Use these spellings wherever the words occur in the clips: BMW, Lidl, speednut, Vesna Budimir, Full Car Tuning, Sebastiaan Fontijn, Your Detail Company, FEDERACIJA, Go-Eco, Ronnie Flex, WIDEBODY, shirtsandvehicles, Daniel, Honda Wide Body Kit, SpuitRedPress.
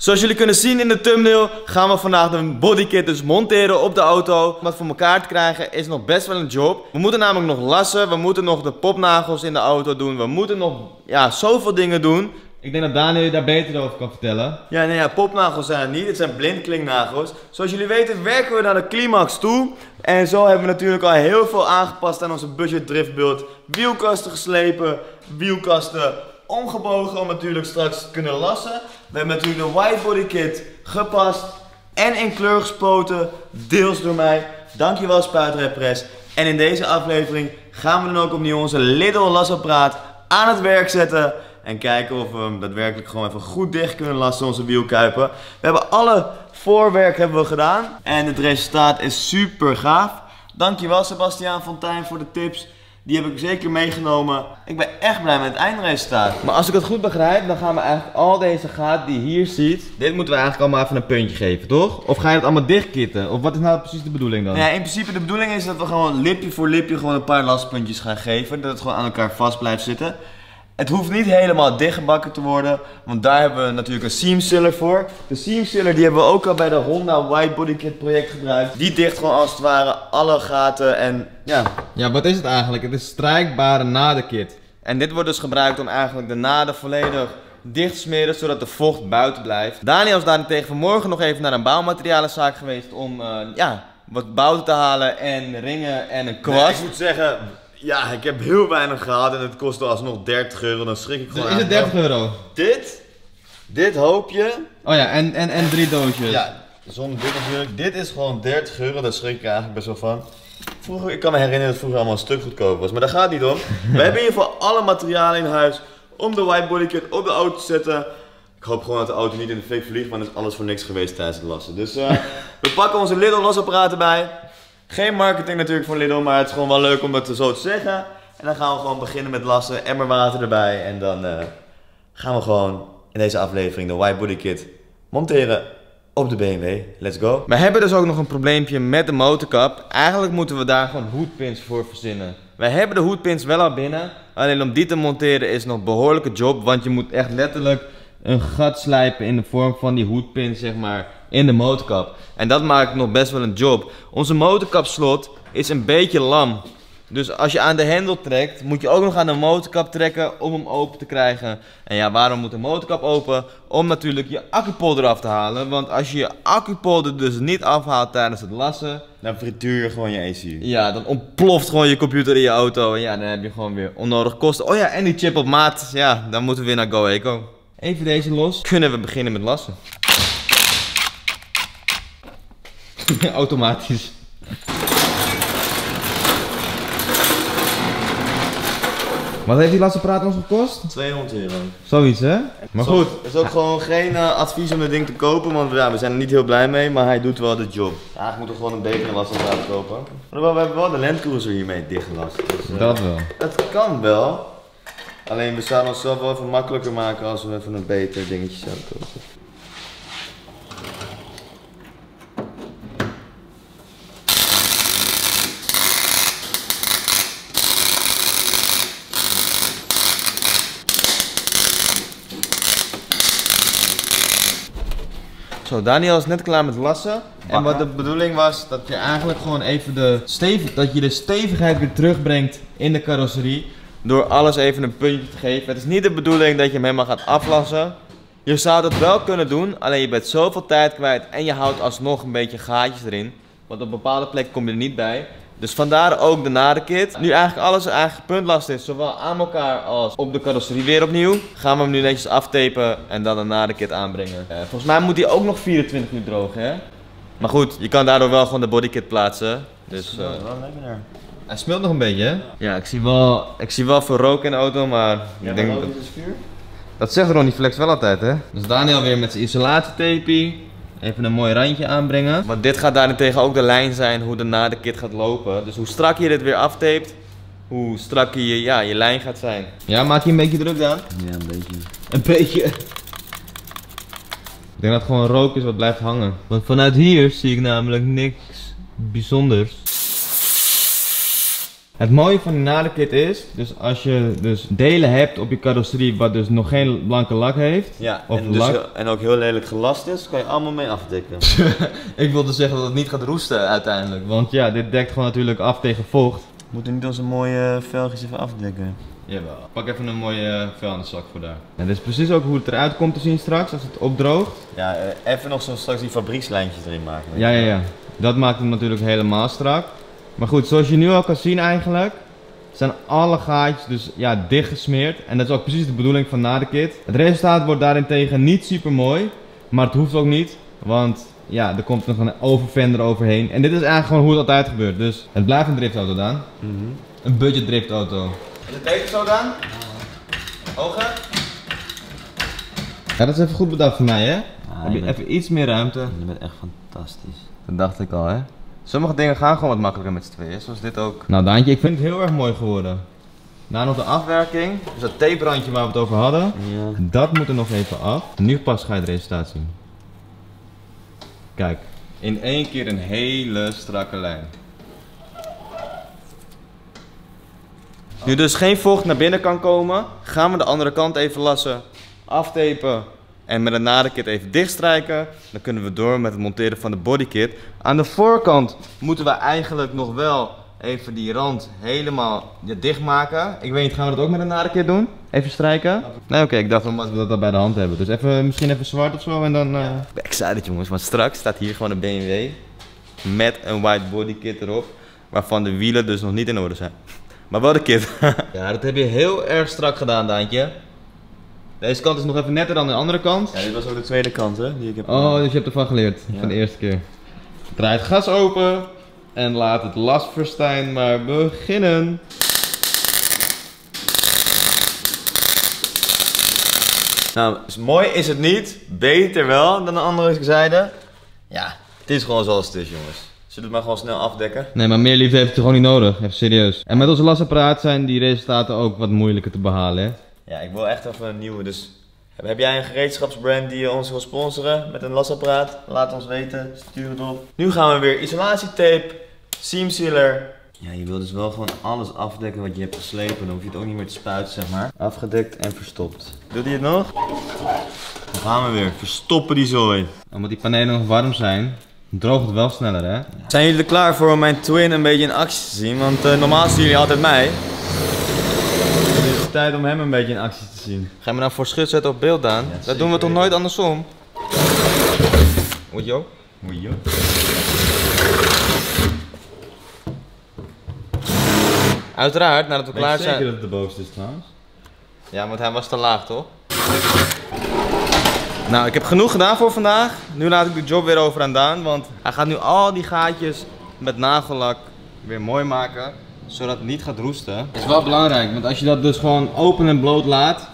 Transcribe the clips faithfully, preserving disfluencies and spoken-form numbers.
Zoals jullie kunnen zien in de thumbnail gaan we vandaag een bodykit dus monteren op de auto. Om dat voor elkaar te krijgen is nog best wel een job. We moeten namelijk nog lassen, we moeten nog de popnagels in de auto doen, we moeten nog ja, zoveel dingen doen. Ik denk dat Daniel je daar beter over kan vertellen. Ja, nee, ja, popnagels zijn het niet. Het zijn blindklingnagels. Zoals jullie weten werken we naar de climax toe. En zo hebben we natuurlijk al heel veel aangepast aan onze budget driftbeeld. Wielkasten geslepen, wielkasten omgebogen om natuurlijk straks te kunnen lassen. We hebben natuurlijk de Wide Body Kit gepast en in kleur gespoten. Deels door mij. Dankjewel SpuitRedPress. En in deze aflevering gaan we dan ook opnieuw onze Lidl lasapparaat aan het werk zetten. En kijken of we hem daadwerkelijk gewoon even goed dicht kunnen lassen, onze wielkuipen. We hebben alle voorwerk hebben we gedaan. En het resultaat is super gaaf. Dankjewel Sebastiaan Fontijn voor de tips. Die heb ik zeker meegenomen. Ik ben echt blij met het eindresultaat. Maar als ik het goed begrijp, dan gaan we eigenlijk al deze gaten die je hier ziet. Dit moeten we eigenlijk allemaal even een puntje geven, toch? Of ga je dat allemaal dichtkitten? Of wat is nou precies de bedoeling dan? Ja, in principe de bedoeling is dat we gewoon lipje voor lipje gewoon een paar laspuntjes gaan geven. Dat het gewoon aan elkaar vast blijft zitten. Het hoeft niet helemaal dichtgebakken te worden, want daar hebben we natuurlijk een seam sealer voor. De seam sealer die hebben we ook al bij de Honda Wide Body Kit project gebruikt. Die dicht gewoon als het ware alle gaten en ja. Ja, wat is het eigenlijk? Het is strijkbare nadenkit. En dit wordt dus gebruikt om eigenlijk de naden volledig dicht te smeren, zodat de vocht buiten blijft. Daniel is daarentegen vanmorgen nog even naar een bouwmaterialenzaak geweest om uh, ja, wat bouten te halen en ringen en een kwast. Nee, ik moet zeggen... Ja, ik heb heel weinig gehad en het kostte alsnog dertig euro, dan schrik ik gewoon dus aan. Is het dertig euro? Dit, dit hoopje. Oh ja, en, en, en drie doosjes. Ja, zonder dit natuurlijk. Dit is gewoon dertig euro, daar schrik ik eigenlijk best wel van. Vroeger, ik kan me herinneren dat het vroeger allemaal een stuk goedkoper was, maar daar gaat het niet om. We hebben in ieder geval alle materialen in huis om de Wide Body Kit op de auto te zetten. Ik hoop gewoon dat de auto niet in de fik vliegt, maar dat is alles voor niks geweest tijdens het lassen. Dus uh, we pakken onze Lidl lasapparaat erbij. Geen marketing natuurlijk voor Lidl, maar het is gewoon wel leuk om dat zo te zeggen. En dan gaan we gewoon beginnen met lassen, emmer water erbij. En dan uh, gaan we gewoon in deze aflevering de Wide Body Kit monteren op de B M W. Let's go. We hebben dus ook nog een probleempje met de motorkap. Eigenlijk moeten we daar gewoon hoedpins voor verzinnen. Wij hebben de hoedpins wel al binnen. Alleen om die te monteren is nog een behoorlijke job. Want je moet echt letterlijk een gat slijpen in de vorm van die hoedpin, zeg maar, in de motorkap. En dat maakt nog best wel een job. Onze motorkapslot is een beetje lam. Dus als je aan de hendel trekt, moet je ook nog aan de motorkap trekken om hem open te krijgen. En ja, waarom moet de motorkap open? Om natuurlijk je accupolder eraf te halen. Want als je je accupolder dus niet afhaalt tijdens het lassen, dan frituur je gewoon je A C. Ja, dan ontploft gewoon je computer in je auto. En ja, dan heb je gewoon weer onnodig kosten. Oh ja, en die chip op maat. Ja, dan moeten we weer naar Go-Eco. Even deze los. Kunnen we beginnen met lassen? Automatisch. Wat heeft die lasapparaat ons gekost? tweehonderd euro. Zoiets, hè? Maar goed. Het is ook gewoon geen uh, advies om dit ding te kopen, want ja, we zijn er niet heel blij mee, maar hij doet wel de job. Eigenlijk moeten we gewoon een betere lasapparaat kopen. Maar we hebben wel de Land Cruiser hiermee dichtgelast. Dus, uh, dat wel. Dat kan wel. Alleen we zouden onszelf wel even makkelijker maken als we even een beter dingetje zouden kopen. Zo, Daniel is net klaar met lassen. En wat de bedoeling was, dat je eigenlijk gewoon even de, stevig, dat je de stevigheid weer terugbrengt in de carrosserie. Door alles even een puntje te geven. Het is niet de bedoeling dat je hem helemaal gaat aflassen. Je zou dat wel kunnen doen, alleen je bent zoveel tijd kwijt en je houdt alsnog een beetje gaatjes erin. Want op een bepaalde plek kom je er niet bij. Dus vandaar ook de nadenkit. Nu eigenlijk alles eigenlijk puntlast is, zowel aan elkaar als op de carrosserie weer opnieuw. Gaan we hem nu netjes aftapen en dan een nadenkit aanbrengen. Eh, volgens mij moet hij ook nog vierentwintig uur droog, hè? Maar goed, je kan daardoor wel gewoon de bodykit plaatsen. Dus, uh... Hij smeelt nog een beetje, hè? Ja, ik zie wel, ik zie wel veel rook in de auto, maar ja, ik denk dat... Vuur? Dat zegt Ronnie Flex wel altijd, hè? Dus Daniel weer met zijn isolatietapie. Even een mooi randje aanbrengen. Want dit gaat daarentegen ook de lijn zijn hoe de nadenkit gaat lopen. Dus hoe strak je dit weer aftapet, hoe strak je, ja, je lijn gaat zijn. Ja, maak je een beetje druk dan? Ja, een beetje. Een beetje? Ik denk dat het gewoon rook is wat blijft hangen. Want vanuit hier zie ik namelijk niks bijzonders. Het mooie van die nadenkit is, dus als je dus delen hebt op je carrosserie wat dus nog geen blanke lak heeft. Ja, of en, dus lak. Heel, en ook heel lelijk gelast is, kan je allemaal mee afdekken. Ik wilde zeggen dat het niet gaat roesten uiteindelijk, want ja, dit dekt gewoon natuurlijk af tegen vocht. Moeten niet onze mooie velgjes even afdekken? Jawel, pak even een mooie vuilniszak voor daar. En dit is precies ook hoe het eruit komt te zien straks, als het opdroogt. Ja, even nog zo straks die fabriekslijntjes erin maken. Ja, ja, ja. Dat maakt hem natuurlijk helemaal strak. Maar goed, zoals je nu al kan zien eigenlijk, zijn alle gaatjes dus ja, dicht gesmeerd. En dat is ook precies de bedoeling van nadenkit. Het resultaat wordt daarentegen niet super mooi, maar het hoeft ook niet. Want ja, er komt nog een overfender overheen. En dit is eigenlijk gewoon hoe het altijd gebeurt. Dus het blijft een driftauto, Daan. Mm-hmm. Een budget driftauto. Is het even zo, Daan? Ogen? Ja, dat is even goed bedacht voor mij, hè? Ah, Heb je bent... even iets meer ruimte. Je bent echt fantastisch. Dat dacht ik al, hè? Sommige dingen gaan gewoon wat makkelijker met z'n tweeën, zoals dit ook. Nou Daantje, ik vind het heel erg mooi geworden. Na nog de afwerking, dus dat taperandje waar we het over hadden, ja. Dat moet er nog even af. Nu pas ga je het resultaat zien. Kijk, in één keer een hele strakke lijn. Nu dus geen vocht naar binnen kan komen, gaan we de andere kant even lassen, aftapen. En met een nadenkit even dichtstrijken, dan kunnen we door met het monteren van de bodykit. Aan de voorkant moeten we eigenlijk nog wel even die rand helemaal dicht maken. Ik weet niet, gaan we dat ook met een nadenkit doen? Even strijken? Nee, oké, okay, ik dacht omdat we dat al bij de hand hebben. Dus even, misschien even zwart of zo en dan... Uh... Ja. Excited jongens, want straks staat hier gewoon een B M W met een wide body kit erop, waarvan de wielen dus nog niet in orde zijn. Maar wel de kit. Ja, dat heb je heel erg strak gedaan, Daantje. Deze kant is nog even netter dan de andere kant. Ja, dit was ook de tweede kant, hè? Die ik heb oh, dus je hebt ervan geleerd, ja. Van de eerste keer. Draai het gas open en laat het lastverstijn maar beginnen. Nou, dus mooi is het niet, beter wel dan de andere zijde. Ja, het is gewoon zoals het is, jongens. Zullen we het maar gewoon snel afdekken? Nee, maar meer liefde heeft het gewoon niet nodig, even serieus. En met onze lasapparaat zijn die resultaten ook wat moeilijker te behalen, hè? Ja, ik wil echt even een nieuwe, dus heb jij een gereedschapsbrand die ons wil sponsoren met een lasapparaat? Laat ons weten, stuur het op. Nu gaan we weer isolatietape, seam sealer. Ja, je wil dus wel gewoon alles afdekken wat je hebt geslepen, dan hoef je het ook niet meer te spuiten, zeg maar. Afgedekt en verstopt. Doet hij het nog? Dan gaan we weer, verstoppen die zooi. Omdat die panelen nog warm zijn, droogt het wel sneller, hè? Zijn jullie er klaar voor om mijn twin een beetje in actie te zien? Want uh, normaal zien jullie altijd mij. Tijd om hem een beetje in actie te zien. Ga je me nou voor schut zetten op beeld aan? Ja, dat doen we toch nooit andersom? Moet je ook? Moet je ook? Uiteraard, nadat we ben klaar zijn. Ik zeker dat het de bovenste is trouwens. Ja, want hij was te laag toch? Nou, ik heb genoeg gedaan voor vandaag. Nu laat ik de job weer over aan Daan, want hij gaat nu al die gaatjes met nagellak weer mooi maken. Zodat het niet gaat roesten. Dat is wel belangrijk, want als je dat dus gewoon open en bloot laat,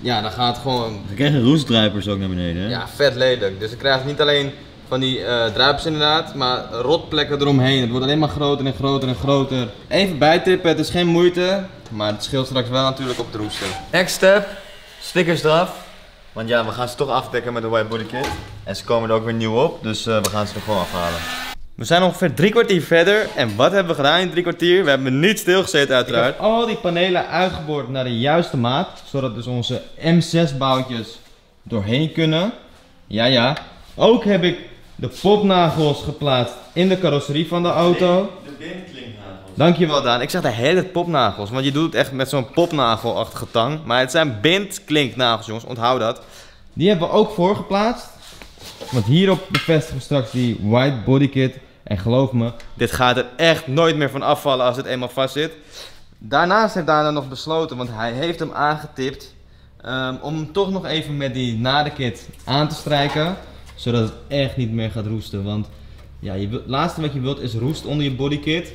ja, dan gaat het gewoon... Dan krijg je roestdruipers ook naar beneden, hè? Ja, vet lelijk. Dus je krijgt niet alleen van die uh, druipers inderdaad, maar rotplekken eromheen. Het wordt alleen maar groter en groter en groter. Even bijtippen, het is geen moeite, maar het scheelt straks wel natuurlijk op de roesten. Next step, stickers eraf. Want ja, we gaan ze toch afdekken met de wide body kit. En ze komen er ook weer nieuw op, dus uh, we gaan ze er gewoon afhalen. We zijn ongeveer drie kwartier verder en wat hebben we gedaan in drie kwartier? We hebben niet stilgezeten uiteraard. Ik heb al die panelen uitgeboord naar de juiste maat, zodat dus onze M zes boutjes doorheen kunnen. Ja ja. Ook heb ik de popnagels geplaatst in de carrosserie van de auto. De bindenklinknagels. Dankjewel Daan. Ik zeg de hele popnagels, want je doet het echt met zo'n popnagelachtige tang. Maar het zijn bindklinknagels jongens, onthoud dat. Die hebben we ook voorgeplaatst. Want hierop bevestigen we straks die wide body kit. En geloof me, dit gaat er echt nooit meer van afvallen als het eenmaal vast zit. Daarnaast heeft Daniel nog besloten, want hij heeft hem aangetipt, um, om hem toch nog even met die nadenkit aan te strijken. Zodat het echt niet meer gaat roesten, want ja, je, het laatste wat je wilt is roest onder je bodykit.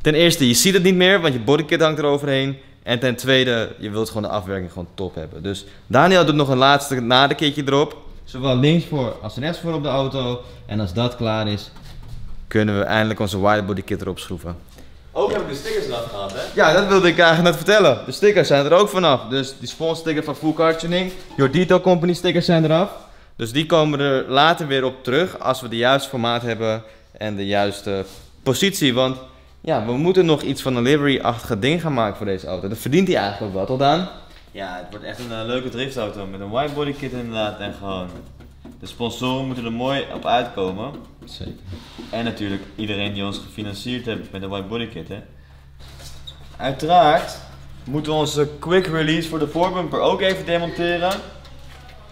Ten eerste, je ziet het niet meer, want je bodykit hangt eroverheen. En ten tweede, je wilt gewoon de afwerking gewoon top hebben. Dus Daniel doet nog een laatste nadenkitje erop. Zowel links voor als rechts voor op de auto. En als dat klaar is, kunnen we eindelijk onze wide body kit erop schroeven. Ook heb ik de stickers eraf gehad, hè? Ja, dat wilde ik eigenlijk net vertellen. De stickers zijn er ook vanaf. Dus die sponsor sticker van Full Car Tuning, Your Detail Company stickers zijn eraf. Dus die komen er later weer op terug als we de juiste formaat hebben en de juiste positie. Want ja, we moeten nog iets van een livery-achtige ding gaan maken voor deze auto. Dat verdient hij eigenlijk wel, toch Daan? Ja, het wordt echt een uh, leuke driftauto met een wide body kit inderdaad en gewoon de sponsoren moeten er mooi op uitkomen. Zeker. En natuurlijk iedereen die ons gefinancierd heeft met een wide body kit, hè. Uiteraard moeten we onze quick release voor de voorbumper ook even demonteren.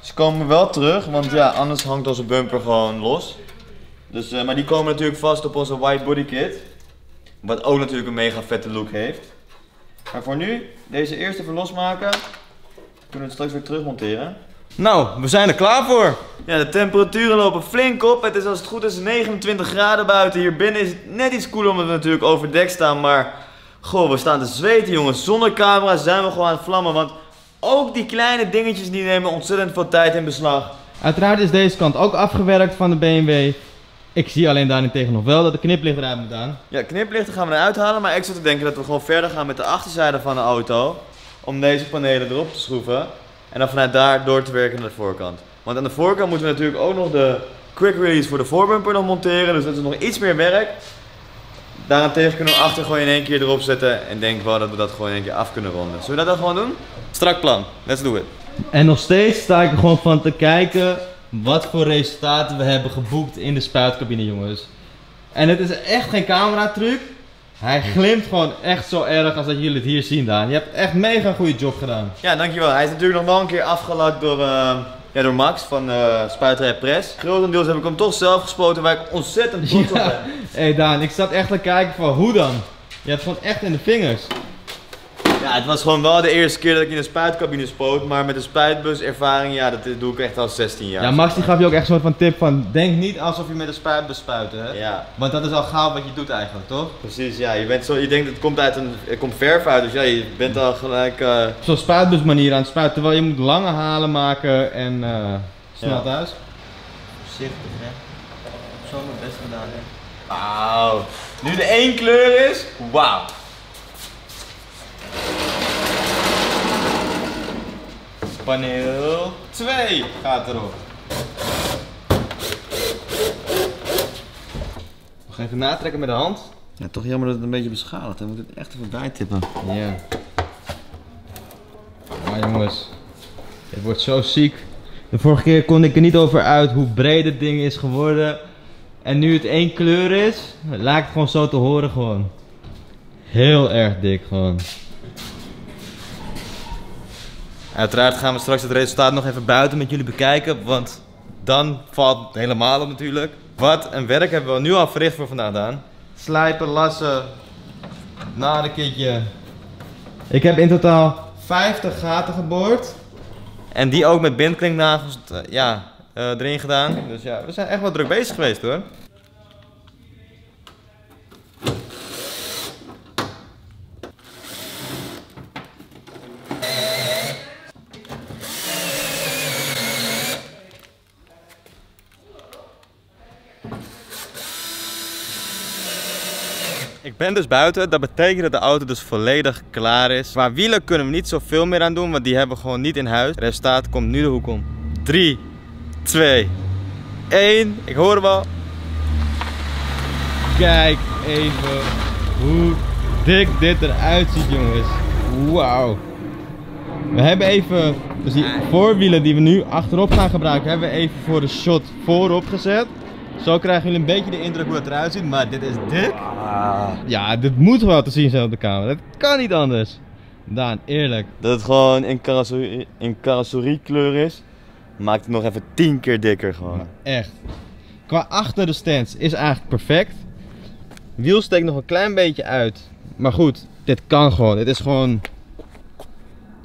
Ze komen wel terug, want ja, anders hangt onze bumper gewoon los. Dus, uh, maar die komen natuurlijk vast op onze wide body kit. Wat ook natuurlijk een mega vette look heeft. Maar voor nu, deze eerste even losmaken. Kunnen we het straks weer terugmonteren. Nou, we zijn er klaar voor. Ja, de temperaturen lopen flink op. Het is als het goed is negenentwintig graden buiten. Hier binnen is het net iets koeler omdat we natuurlijk overdekt staan. Maar goh, we staan te zweten jongens. Zonder camera zijn we gewoon aan het vlammen. Want ook die kleine dingetjes die nemen ontzettend veel tijd in beslag. Uiteraard is deze kant ook afgewerkt van de B M W. Ik zie alleen daarentegen nog wel dat de kniplichter uit moet aan. Ja, kniplichten gaan we eruit halen, maar ik zou te denken dat we gewoon verder gaan met de achterzijde van de auto. Om deze panelen erop te schroeven. En dan vanuit daar door te werken naar de voorkant. Want aan de voorkant moeten we natuurlijk ook nog de quick release voor de voorbumper nog monteren. Dus dat is nog iets meer werk. Daarentegen kunnen we achter gewoon in één keer erop zetten. En denk wel dat we dat gewoon in één keer af kunnen ronden. Zullen we dat dan gewoon doen? Strak plan. Let's do it. En nog steeds sta ik er gewoon van te kijken wat voor resultaten we hebben geboekt in de spuitcabine, jongens. En het is echt geen cameratruc. Hij glimt gewoon echt zo erg als dat jullie het hier zien, Daan. Je hebt echt mega goede job gedaan. Ja, dankjewel. Hij is natuurlijk nog wel een keer afgelakt door, uh, ja, door Max van uh, SpuitRedPress. Grotendeels heb ik hem toch zelf gespoten, waar ik ontzettend trots op ben. Hé Daan, ik zat echt te kijken van hoe dan? Je hebt gewoon echt in de vingers. Ja, het was gewoon wel de eerste keer dat ik in de spuitcabine spoot, maar met de spuitbuservaring, ja, dat doe ik echt al zestien jaar. Ja, Max die gaf je ook echt een soort van tip van, denk niet alsof je met een spuitbus spuit, hè? Ja. Want dat is al gauw wat je doet eigenlijk, toch? Precies, ja. Je, bent zo, je denkt, het komt, uit een, het komt verf uit, dus ja, je bent al gelijk... Uh... Zo'n spuitbusmanier aan het spuiten, terwijl je moet lange halen maken en uh, snel ja. thuis. Voorzichtig, hè. Ik heb zo mijn best gedaan, hè. Wauw. Nu de één kleur is, wauw. Paneel twee gaat erop. Nog even natrekken met de hand. Ja, toch jammer dat het een beetje beschadigd is. We moeten het echt even bijtippen. Ja. Maar jongens, dit wordt zo ziek. De vorige keer kon ik er niet over uit hoe breed het ding is geworden. En nu het één kleur is, laat ik het gewoon zo te horen gewoon. Heel erg dik gewoon. Uiteraard gaan we straks het resultaat nog even buiten met jullie bekijken, want dan valt het helemaal op natuurlijk. Wat een werk hebben we nu al verricht voor vandaag, Daan. Slijpen, lassen, nadenkitje. Ik heb in totaal vijftig gaten geboord. En die ook met bindklinknagels ja, erin gedaan. Dus ja, we zijn echt wel druk bezig geweest hoor. Ik ben dus buiten, dat betekent dat de auto dus volledig klaar is. Qua wielen kunnen we niet zoveel meer aan doen, want die hebben we gewoon niet in huis. Het resultaat komt nu de hoek om. drie, twee, één, ik hoor hem al. Kijk even hoe dik dit eruit ziet jongens. Wauw. We hebben even, dus die voorwielen die we nu achterop gaan gebruiken, hebben we even voor de shot voorop gezet. Zo krijgen jullie een beetje de indruk hoe het eruit ziet, maar dit is dik. Ja, dit moet wel te zien zijn op de camera. Dat kan niet anders. Daan, eerlijk. Dat het gewoon in, carrosserie, in carrosseriekleur is, maakt het nog even tien keer dikker gewoon. Maar echt. Qua achter de stands is eigenlijk perfect. Wiel steekt nog een klein beetje uit. Maar goed, dit kan gewoon. Dit is gewoon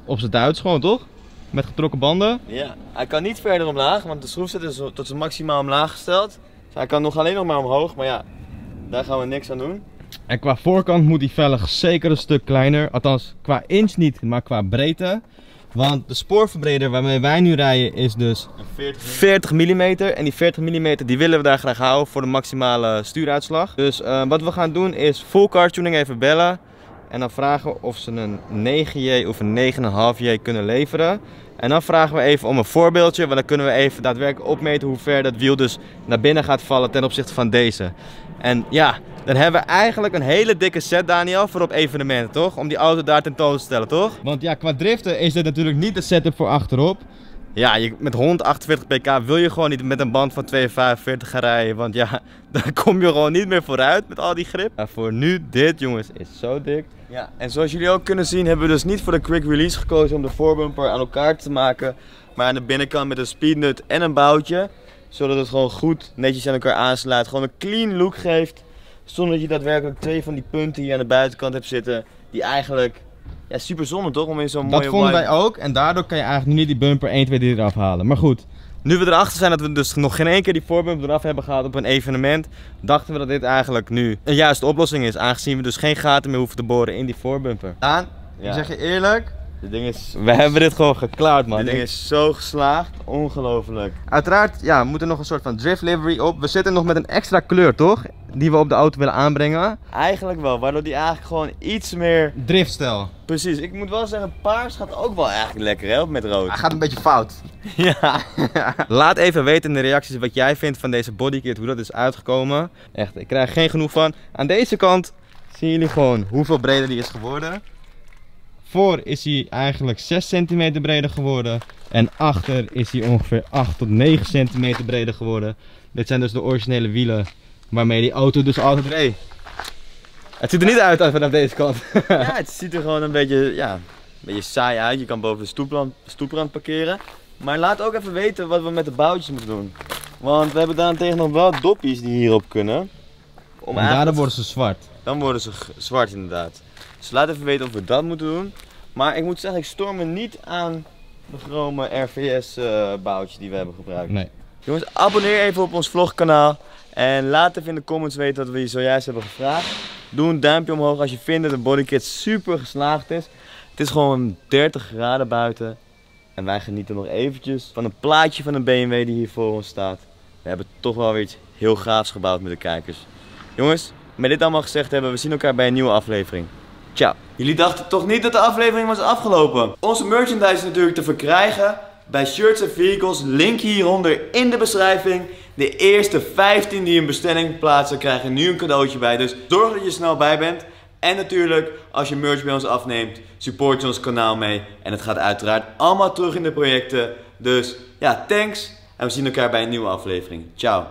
op z'n Duits gewoon, toch? Met getrokken banden. Ja, hij kan niet verder omlaag, want de schroefzet is tot zijn maximaal omlaag gesteld. Dus hij kan nog alleen nog maar omhoog, maar ja, daar gaan we niks aan doen. En qua voorkant moet die velg zeker een stuk kleiner. Althans, qua inch niet, maar qua breedte. Want de spoorverbreder waarmee wij nu rijden is dus veertig millimeter. En die veertig millimeter die willen we daar graag houden voor de maximale stuuruitslag. Dus uh, wat we gaan doen is Full Car Tuning even bellen. En dan vragen of ze een negen J of een negen komma vijf J kunnen leveren. En dan vragen we even om een voorbeeldje. Want dan kunnen we even daadwerkelijk opmeten hoe ver dat wiel dus naar binnen gaat vallen ten opzichte van deze. En ja, dan hebben we eigenlijk een hele dikke set, Daniel, voor op evenementen, toch? Om die auto daar tentoon te stellen, toch? Want ja, qua driften is dit natuurlijk niet de setup voor achterop. Ja, je, met honderdachtenveertig pk wil je gewoon niet met een band van tweehonderdvijfenveertig gaan rijden. Want ja, daar kom je gewoon niet meer vooruit met al die grip. Maar voor nu, dit jongens, is zo dik. Ja, en zoals jullie ook kunnen zien hebben we dus niet voor de quick release gekozen om de voorbumper aan elkaar te maken. Maar aan de binnenkant met een speednut en een boutje. Zodat het gewoon goed netjes aan elkaar aansluit. Gewoon een clean look geeft. Zonder dat je daadwerkelijk twee van die punten hier aan de buitenkant hebt zitten. Die eigenlijk... Ja, super zonde toch? Om in zo'n mooie... Dat vonden wij ook en daardoor kan je eigenlijk nu niet die bumper één, twee, drie eraf halen. Maar goed, nu we erachter zijn dat we dus nog geen één keer die voorbumper eraf hebben gehaald op een evenement, dachten we dat dit eigenlijk nu een juiste oplossing is. Aangezien we dus geen gaten meer hoeven te boren in die voorbumper. Aan, ja. Ik zeg je eerlijk... Dit ding is... We hebben dit gewoon geklaard, man. Dit ding is zo geslaagd. Ongelooflijk. Uiteraard, ja, we moeten nog een soort van drift livery op. We zitten nog met een extra kleur, toch? Die we op de auto willen aanbrengen. Eigenlijk wel, waardoor die eigenlijk gewoon iets meer... Driftstijl. Precies. Ik moet wel zeggen, paars gaat ook wel eigenlijk lekker, hè, met rood. Hij gaat een beetje fout. Ja. Laat even weten in de reacties wat jij vindt van deze bodykit, hoe dat is uitgekomen. Echt, ik krijg er geen genoeg van. Aan deze kant zien jullie gewoon hoeveel breder die is geworden. Voor is hij eigenlijk zes centimeter breder geworden en achter is hij ongeveer acht tot negen centimeter breder geworden. Dit zijn dus de originele wielen waarmee die auto dus altijd reed. Het ziet er niet uit als vanaf deze kant. Ja, het ziet er gewoon een beetje, ja, een beetje saai uit. Je kan boven de stoeprand, stoeprand parkeren. Maar laat ook even weten wat we met de boutjes moeten doen. Want we hebben daarentegen nog wel doppies die hierop kunnen. Om en daardoor worden ze zwart. Dan worden ze zwart inderdaad. Dus laat even weten of we dat moeten doen. Maar ik moet zeggen, ik stoor me niet aan de chrome R V S uh, boutje die we hebben gebruikt. Nee. Jongens, abonneer even op ons vlogkanaal. En laat even in de comments weten wat we je zojuist hebben gevraagd. Doe een duimpje omhoog als je vindt dat de bodykit super geslaagd is. Het is gewoon dertig graden buiten. En wij genieten nog eventjes van een plaatje van een B M W die hier voor ons staat. We hebben toch wel weer iets heel gaafs gebouwd met de kijkers. Jongens, met dit allemaal gezegd hebben, we zien elkaar bij een nieuwe aflevering. Ciao. Jullie dachten toch niet dat de aflevering was afgelopen? Onze merchandise is natuurlijk te verkrijgen bij Shirts and Vehicles. Link hieronder in de beschrijving. De eerste vijftien die een bestelling plaatsen krijgen nu een cadeautje bij. Dus zorg dat je snel bij bent. En natuurlijk, als je merch bij ons afneemt, support je ons kanaal mee. En het gaat uiteraard allemaal terug in de projecten. Dus ja, thanks. En we zien elkaar bij een nieuwe aflevering. Ciao.